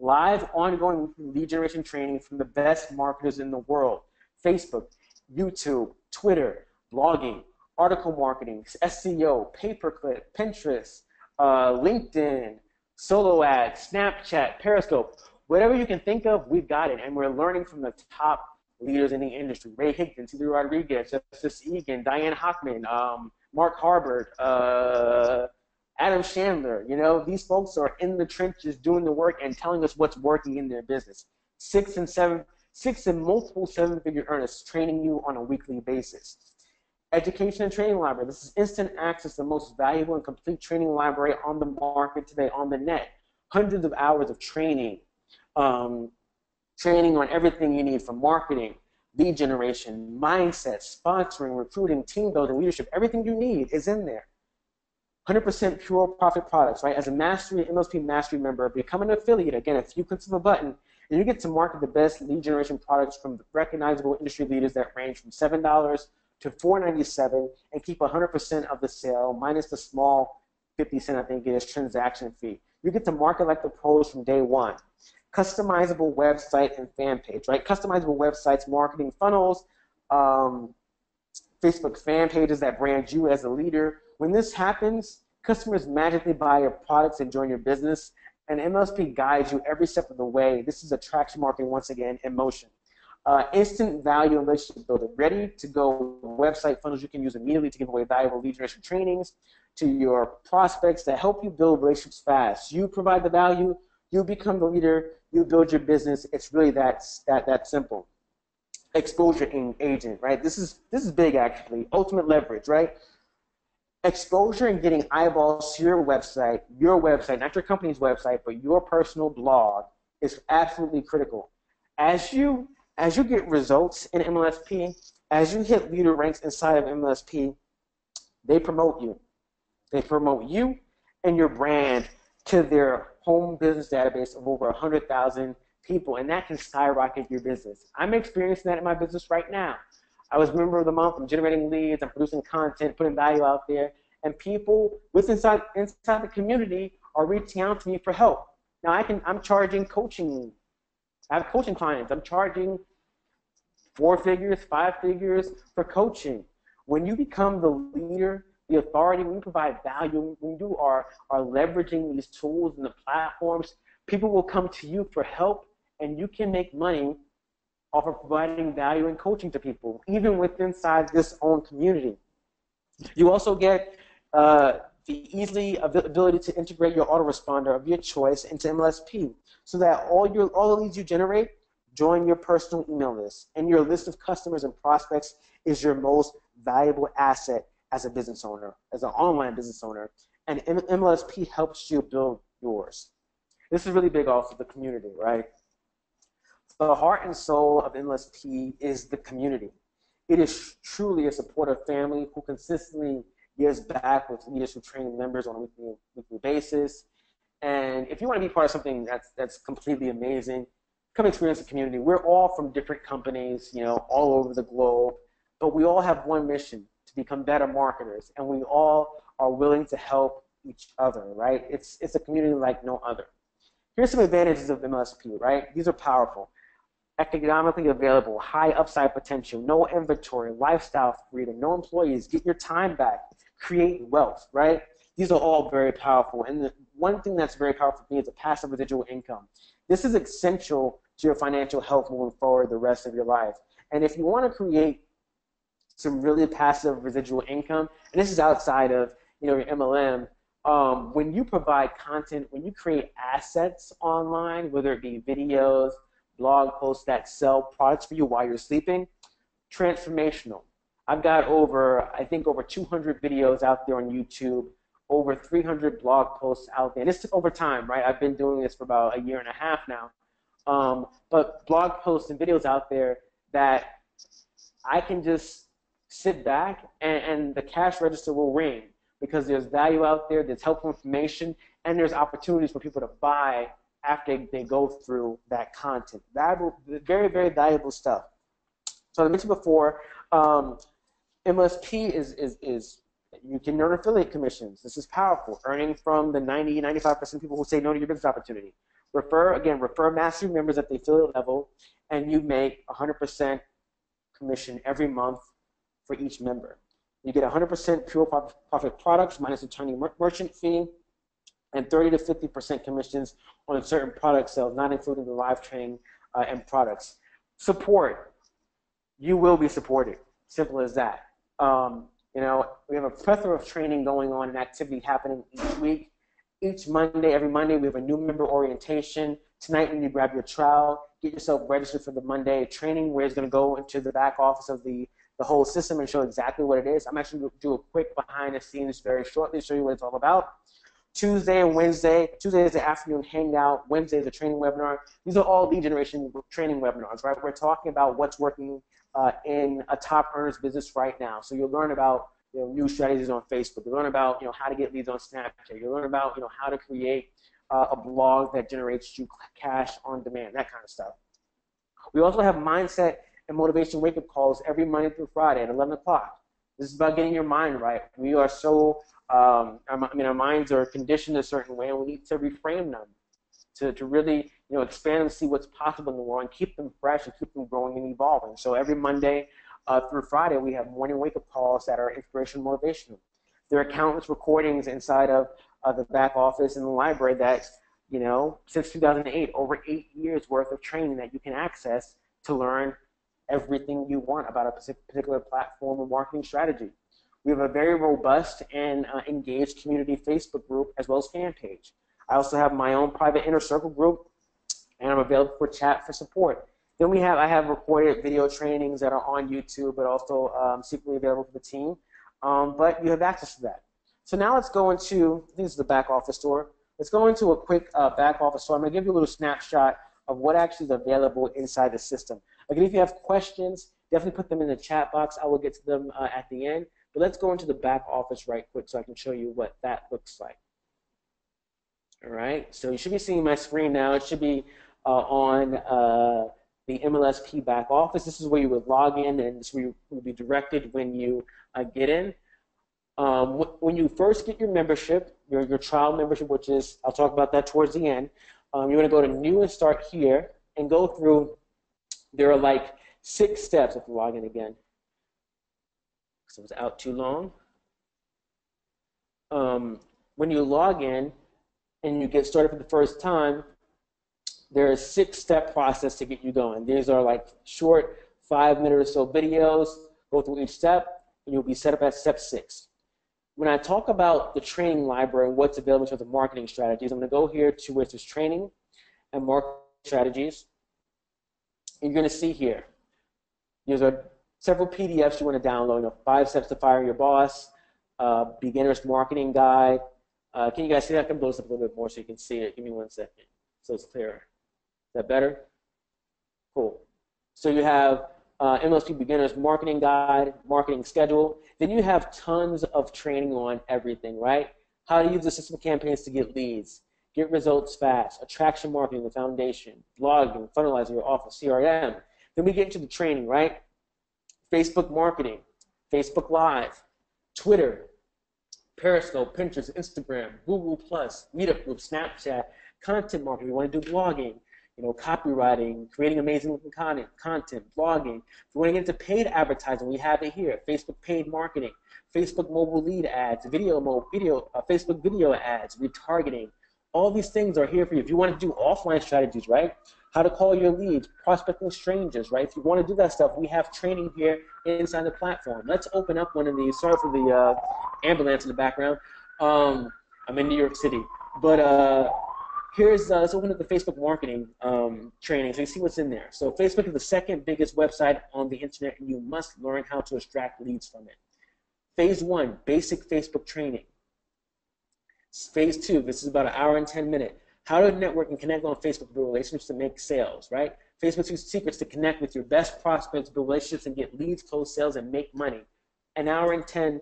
live ongoing lead generation training from the best marketers in the world: Facebook, YouTube, Twitter, blogging, article marketing, S E O, pay-per-click, Pinterest, uh, LinkedIn, solo ads, Snapchat, Periscope, whatever you can think of, we've got it. And we're learning from the top leaders in the industry: Ray Higdon, Cesar Rodriguez, Justice Egan, Diane Hochman, um, Mark Harbert, uh, Adam Chandler. You know, these folks are in the trenches doing the work and telling us what's working in their business. Six and seven, six and multiple seven-figure earners training you on a weekly basis. Education and Training Library. This is instant access to the most valuable and complete training library on the market today, on the net. Hundreds of hours of training, um, training on everything you need from marketing, lead generation, mindset, sponsoring, recruiting, team building, leadership. Everything you need is in there. one hundred percent pure profit products, right? As a mastery, M L S P mastery member, become an affiliate. Again, a few clicks of a button, and you get to market the best lead generation products from the recognizable industry leaders that range from seven dollars to four ninety-seven, and keep one hundred percent of the sale minus the small fifty cent, I think it is, transaction fee. You get to market like the pros from day one. Customizable website and fan page, right? Customizable websites, marketing funnels, um, Facebook fan pages that brand you as a leader. When this happens, customers magically buy your products and join your business, and M L S P guides you every step of the way. This is attraction marketing, once again, in motion. Uh, instant value and relationship builder. Ready-to-go website funnels you can use immediately to give away valuable lead generation trainings to your prospects that help you build relationships fast. You provide the value, you become the leader, you build your business. It's really that, that, that simple. Exposure agent, right? This is, this is big, actually. Ultimate leverage, right? Exposure and getting eyeballs to your website, your website, not your company's website, but your personal blog, is absolutely critical. As you as you get results in M L S P, as you hit leader ranks inside of M L S P, they promote you. They promote you and your brand to their home business database of over one hundred thousand people, and that can skyrocket your business. I'm experiencing that in my business right now. I was member of the month. I'm generating leads. I'm producing content, putting value out there, and people with inside inside the community are reaching out to me for help. Now I can. I'm charging coaching. I have coaching clients. I'm charging four figures, five figures for coaching. When you become the leader, the authority, when you provide value, when you are are leveraging these tools and the platforms, people will come to you for help, and you can make money off of providing value and coaching to people, even within inside this own community. You also get uh, the easily ability to integrate your autoresponder of your choice into M L S P, so that all your all the leads you generate join your personal email list, and your list of customers and prospects is your most valuable asset as a business owner, as an online business owner, and M L S P helps you build yours. This is really big also, the community, right? The heart and soul of M L S P is the community. It is truly a supportive family who consistently gives back with leaders who train members on a weekly, weekly basis. And if you want to be part of something that's that's completely amazing, come experience the community. We're all from different companies, you know, all over the globe, but we all have one mission: to become better marketers, and we all are willing to help each other, right? It's it's a community like no other. Here's some advantages of M L S P, right? These are powerful. Economically available, high upside potential, no inventory, lifestyle freedom, no employees, get your time back, create wealth, right? These are all very powerful. And the one thing that's very powerful for me is a passive residual income. This is essential to your financial health moving forward the rest of your life. And if you want to create some really passive residual income, and this is outside of, you know, your M L M, um, when you provide content, when you create assets online, whether it be videos, blog posts that sell products for you while you're sleeping, transformational. I've got over, I think, over two hundred videos out there on YouTube, over three hundred blog posts out there. And it's over time, right? I've been doing this for about a year and a half now. Um, but blog posts and videos out there that I can just sit back and, and the cash register will ring, because there's value out there, there's helpful information, and there's opportunities for people to buy after they go through that content. Valuable, very, very valuable stuff. So I mentioned before, um, M L S P is, is, is, you can earn affiliate commissions. This is powerful. Earning from the ninety, ninety-five percent people who say no to your business opportunity. Refer, again, refer mastery members at the affiliate level, and you make one hundred percent commission every month for each member. You get one hundred percent pure profit products minus attorney merchant fee, and thirty to fifty percent commissions on certain product sales, not including the live training uh, and products. Support. You will be supported. Simple as that. Um, you know, we have a plethora of training going on and activity happening each week. Each Monday, every Monday, we have a new member orientation. Tonight, when you grab your trial, get yourself registered for the Monday training, where it's going to go into the back office of the the whole system and show exactly what it is. I'm actually going to do a quick behind the scenes very shortly, show you what it's all about. Tuesday and Wednesday, Tuesday is the afternoon hangout, Wednesday is the training webinar. These are all lead generation training webinars, right? We're talking about what's working uh, in a top earner's business right now. So you'll learn about you know, new strategies on Facebook. You'll learn about you know, how to get leads on Snapchat. You'll learn about you know, how to create uh, a blog that generates you cash on demand, that kind of stuff. We also have mindset and motivation wake-up calls every Monday through Friday at eleven o'clock. This is about getting your mind right. We are so, um, I mean, our minds are conditioned a certain way, and we need to reframe them to, to really, you know, expand and see what's possible in the world and keep them fresh and keep them growing and evolving. So every Monday uh, through Friday, we have morning wake-up calls that are inspirational and motivational. There are countless recordings inside of uh, the back office and the library that, you know, since two thousand eight, over eight years worth of training that you can access to learn everything you want about a particular platform or marketing strategy. We have a very robust and uh, engaged community Facebook group as well as fan page. I also have my own private inner circle group, and I'm available for chat for support. Then we have I have recorded video trainings that are on YouTube, but also um, secretly available for the team. Um, but you have access to that. So now let's go into, I think this is the back office store. Let's go into a quick uh, back office store. I'm going to give you a little snapshot of what actually is available inside the system. Again, if you have questions, definitely put them in the chat box. I will get to them uh, at the end. But let's go into the back office right quick so I can show you what that looks like. All right, so you should be seeing my screen now. It should be uh, on uh, the M L S P back office. This is where you would log in, and this is where you will be directed when you uh, get in. Um, when you first get your membership, your, your trial membership, which is, I'll talk about that towards the end, um, you're going to go to New and Start here and go through. There are like six steps if you log in again. So it was out too long. Um, when you log in and you get started for the first time, there is a six-step process to get you going. These are like short five-minute or so videos. Go through each step, and you'll be set up at step six. When I talk about the training library and what's available to the marketing strategies, I'm going to go here to where it says training and marketing strategies. You're going to see here, there's a, several P D Fs you want to download, you know, Five Steps to Fire Your Boss, uh, Beginner's Marketing Guide. Uh, can you guys see that? I can blow this up a little bit more so you can see it. Give me one second so it's clearer. Is that better? Cool. So you have uh, M L S P Beginner's Marketing Guide, Marketing Schedule. Then you have tons of training on everything, right? How to use the system campaigns to get leads. Get results fast, attraction marketing, the foundation, blogging, Funnelizer, your office, C R M. Then we get into the training, right? Facebook marketing, Facebook Live, Twitter, Periscope, Pinterest, Instagram, Google Plus, Meetup Group, Snapchat, content marketing. We want to do blogging, you know, copywriting, creating amazing content, content, blogging. If we want to get into paid advertising, we have it here, Facebook paid marketing, Facebook mobile lead ads, video, mo video uh, Facebook video ads, retargeting. All these things are here for you. If you want to do offline strategies, right? How to call your leads, prospecting strangers, right? If you want to do that stuff, we have training here inside the platform. Let's open up one of these. Sorry for the uh, ambulance in the background. Um, I'm in New York City. But uh, here's, uh, let's open up the Facebook marketing um, training so you see what's in there. So Facebook is the second biggest website on the internet, and you must learn how to extract leads from it. Phase one, basic Facebook training. Phase two, this is about an hour and ten minutes. How to network and connect on Facebook, build relationships to make sales, right? Facebook's secrets to connect with your best prospects, build relationships, and get leads, close sales, and make money. An hour and ten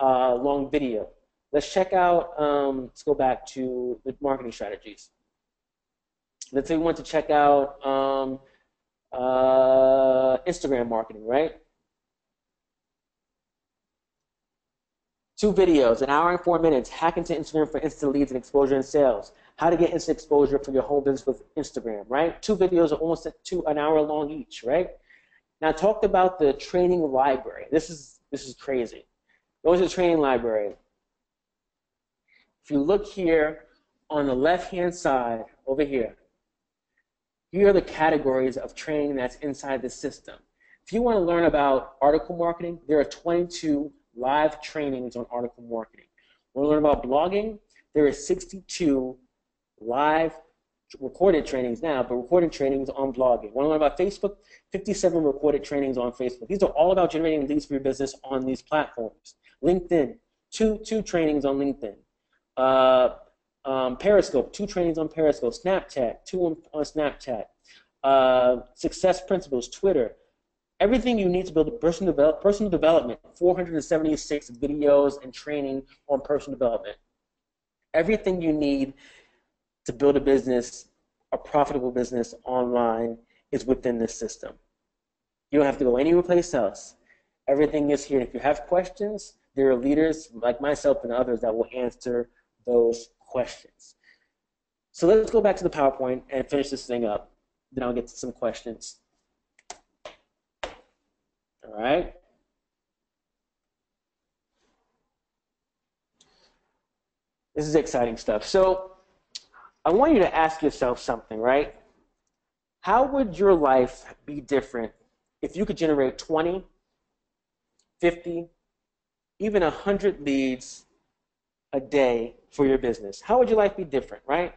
uh, long video. Let's check out, um, let's go back to the marketing strategies. Let's say we want to check out um, uh, Instagram marketing, right? Two videos, an hour and four minutes, hack into Instagram for instant leads and exposure and sales. How to get instant exposure for your whole business with Instagram, right? Two videos are almost two, an hour long each, right? Now, I talked about the training library. This is, this is crazy. What is the training library? If you look here on the left-hand side, over here, here are the categories of training that's inside the system. If you want to learn about article marketing, there are twenty-two live trainings on article marketing. Want to learn about blogging? There are sixty-two live recorded trainings now, but recorded trainings on blogging. Want to learn about Facebook? fifty-seven recorded trainings on Facebook. These are all about generating leads for your business on these platforms. LinkedIn, two two trainings on LinkedIn. Uh, um, Periscope, two trainings on Periscope. Snapchat, two on, on Snapchat. Uh, Success Principles, Twitter. Everything you need to build a personal, develop, personal development, four hundred seventy-six videos and training on personal development. Everything you need to build a business, a profitable business online, is within this system. You don't have to go anywhere else. Everything is here. If you have questions, there are leaders like myself and others that will answer those questions. So let's go back to the PowerPoint and finish this thing up. Then I'll get to some questions. All right. This is exciting stuff. So I want you to ask yourself something, right? How would your life be different if you could generate twenty, fifty, even one hundred leads a day for your business? How would your life be different, right?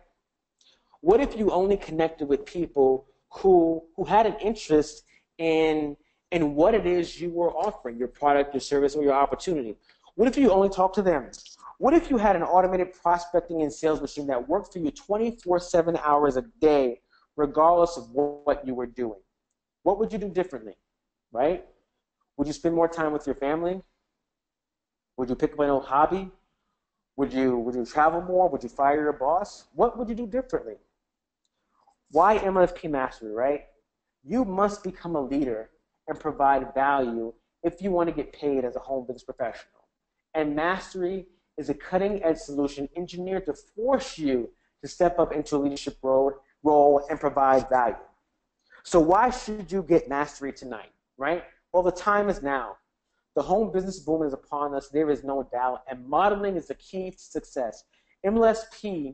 What if you only connected with people who, who had an interest in and what it is you were offering, your product, your service, or your opportunity? What if you only talked to them? What if you had an automated prospecting and sales machine that worked for you twenty-four seven hours a day, regardless of what you were doing? What would you do differently, right? Would you spend more time with your family? Would you pick up an old hobby? Would you, would you travel more? Would you fire your boss? What would you do differently? Why M L F P Mastery, right? You must become a leader and provide value if you want to get paid as a home business professional. And Mastery is a cutting-edge solution engineered to force you to step up into a leadership role, role and provide value. So why should you get Mastery tonight, right? Well, the time is now. The home business boom is upon us, there is no doubt, and modeling is the key to success. M L S P,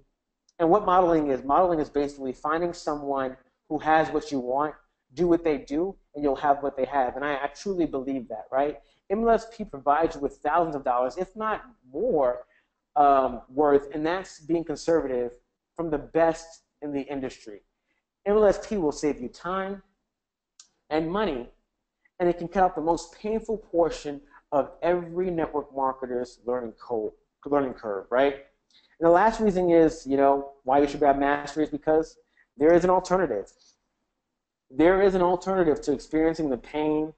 and what modeling is, modeling is basically finding someone who has what you want, do what they do, and you'll have what they have. And I, I truly believe that, right? M L S P provides you with thousands of dollars, if not more, um, worth, and that's being conservative, from the best in the industry. M L S P will save you time and money, and it can cut out the most painful portion of every network marketer's learning, code, learning curve, right? And the last reason is, you know, why you should grab Mastery is because there is an alternative. There is an alternative to experiencing the pain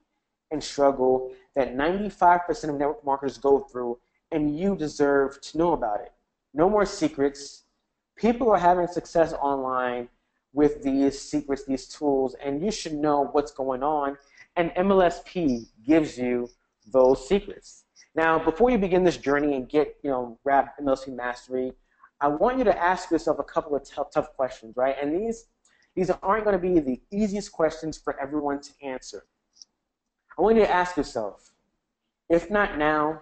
and struggle that ninety-five percent of network marketers go through, and you deserve to know about it. No more secrets. People are having success online with these secrets, these tools, and you should know what's going on, and M L S P gives you those secrets. Now, before you begin this journey and get, you know, wrap M L S P Mastery, I want you to ask yourself a couple of tough, tough questions, right? And these These aren't going to be the easiest questions for everyone to answer. I want you to ask yourself, if not now,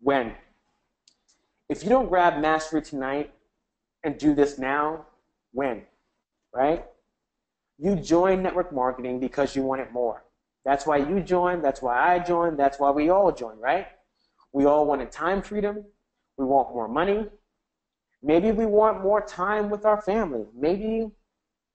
when? If you don't grab Mastery tonight and do this now, when? Right? You join network marketing because you want it more. That's why you joined, that's why I joined, that's why we all joined, right? We all wanted time freedom, we want more money, maybe we want more time with our family, maybe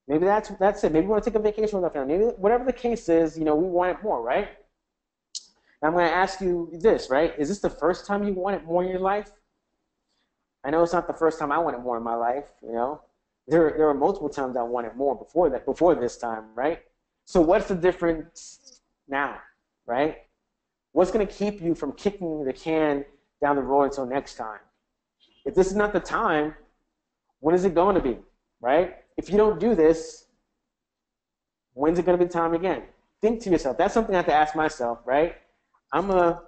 Maybe that's, that's it. Maybe we want to take a vacation with our family. Maybe whatever the case is, you know, we want it more, right? And I'm going to ask you this, right? Is this the first time you want it more in your life? I know it's not the first time I want it more in my life, you know. There, there are multiple times I wanted more before that, before this time, right? So what's the difference now, right? What's going to keep you from kicking the can down the road until next time? If this is not the time, when is it going to be, right? If you don't do this, when's it going to be time again? Think to yourself. That's something I have to ask myself, right? I'm a,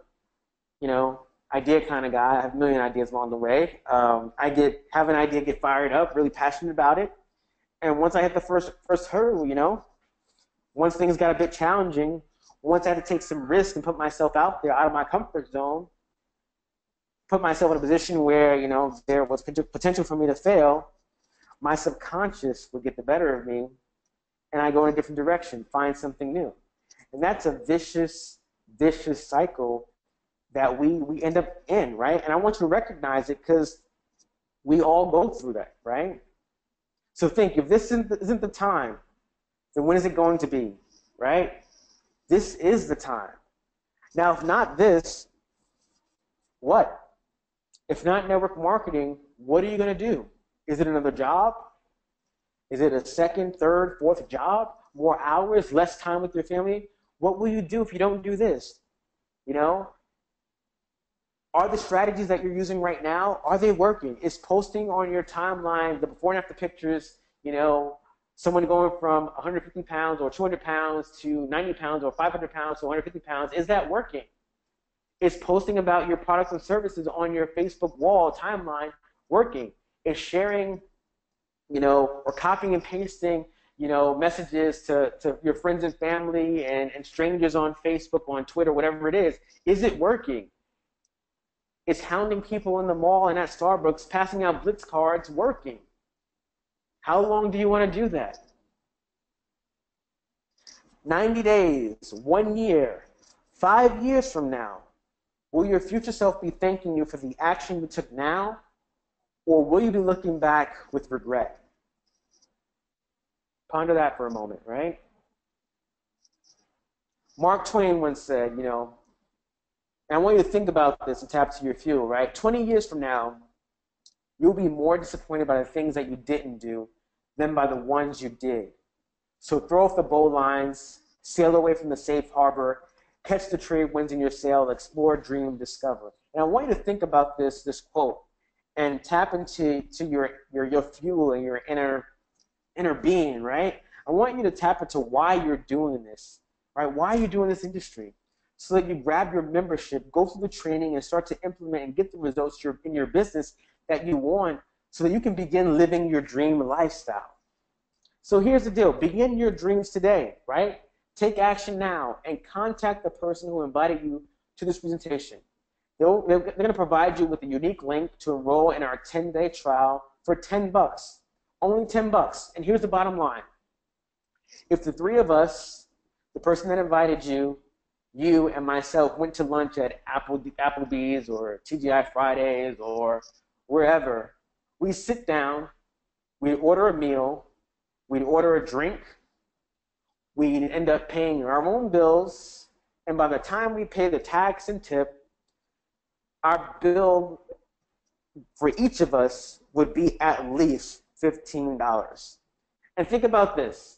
you know, idea kind of guy. I have a million ideas along the way. Um, I get have an idea, get fired up, really passionate about it. And once I hit the first first hurdle, you know, once things got a bit challenging, once I had to take some risk and put myself out there, out of my comfort zone, put myself in a position where, you know, there was potential for me to fail, my subconscious would get the better of me, and I go in a different direction, find something new. And that's a vicious, vicious cycle that we, we end up in, right? And I want you to recognize it because we all go through that, right? So think, if this isn't the, isn't the time, then when is it going to be, right? This is the time. Now, if not this, what? If not network marketing, what are you going to do? Is it another job? Is it a second, third, fourth job? More hours, less time with your family? What will you do if you don't do this? You know? Are the strategies that you're using right now, are they working? Is posting on your timeline the before and after pictures, you know, someone going from one hundred fifty pounds or two hundred pounds to ninety pounds or five hundred pounds to one hundred fifty pounds, is that working? Is posting about your products and services on your Facebook wall timeline working? Is sharing, you know, or copying and pasting, you know, messages to, to your friends and family and, and strangers on Facebook, on Twitter, whatever it is, is it working? Is hounding people in the mall and at Starbucks, passing out blitz cards, working? How long do you want to do that? ninety days, one year, five years from now, will your future self be thanking you for the action you took now, or will you be looking back with regret? Ponder that for a moment, right? Mark Twain once said, you know, and I want you to think about this and tap to your fuel, right? twenty years from now, you'll be more disappointed by the things that you didn't do than by the ones you did. So throw off the bowlines, sail away from the safe harbor, catch the trade winds in your sail, explore, dream, discover. And I want you to think about this, this quote, and tap into to your, your, your fuel and your inner, inner being, right? I want you to tap into why you're doing this, right? Why are you doing this industry? So that you grab your membership, go through the training, and start to implement and get the results in your business that you want so that you can begin living your dream lifestyle. So here's the deal. Begin your dreams today, right? Take action now and contact the person who invited you to this presentation. They'll, they're going to provide you with a unique link to enroll in our ten-day trial for ten bucks. Only ten bucks. And here's the bottom line. If the three of us, the person that invited you, you and myself went to lunch at Apple, Applebee's or T G I Fridays or wherever, we sit down, we order a meal, we order a drink, we end up paying our own bills, and by the time we pay the tax and tip, our bill for each of us would be at least fifteen dollars. And think about this.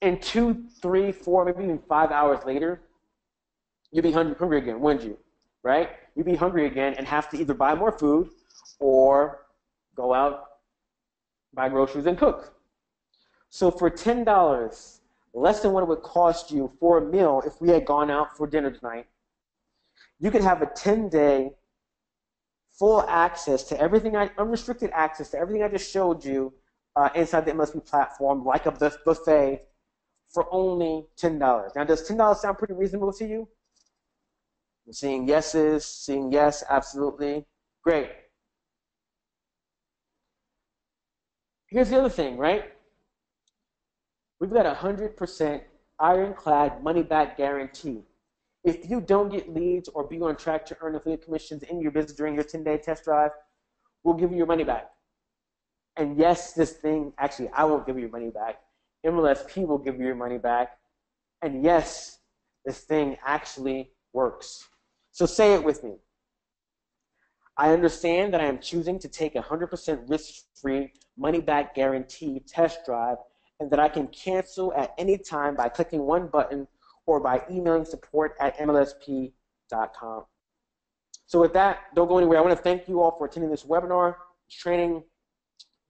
And two, three, four, maybe even five hours later, you'd be hungry again, wouldn't you? Right? You'd be hungry again and have to either buy more food or go out, buy groceries, and cook. So for ten dollars, less than what it would cost you for a meal if we had gone out for dinner tonight, you could have a ten-day full access to everything, I, unrestricted access to everything I just showed you uh, inside the M L S B platform, like a buffet, for only ten dollars. Now, does ten dollars sound pretty reasonable to you? I'm seeing yeses, seeing yes, absolutely. Great. Here's the other thing, right? We've got a one hundred percent ironclad money-back guarantee. If you don't get leads or be on track to earn affiliate commissions in your business during your ten-day test drive, we'll give you your money back. And yes, this thing, actually, I won't give you your money back. M L S P will give you your money back, and yes, this thing actually works. So say it with me. I understand that I am choosing to take a one hundred percent risk-free, money-back guarantee test drive, and that I can cancel at any time by clicking one button or by emailing support at M L S P dot com. So with that, don't go anywhere. I want to thank you all for attending this webinar, training.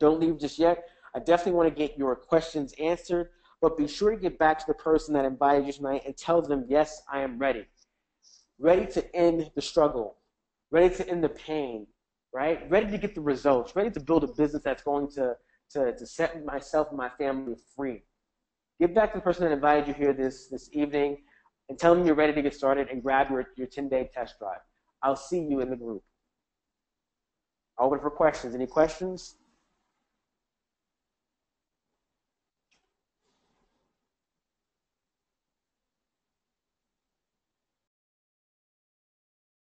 Don't leave just yet. I definitely want to get your questions answered, but be sure to get back to the person that invited you tonight and tell them, yes, I am ready. ready to end the struggle, ready to end the pain, right? Ready to get the results, ready to build a business that's going to, to, to set myself and my family free. Get back to the person that invited you here this, this evening and tell them you're ready to get started and grab your, your ten-day test drive. I'll see you in the group. I'll open for questions. Any questions?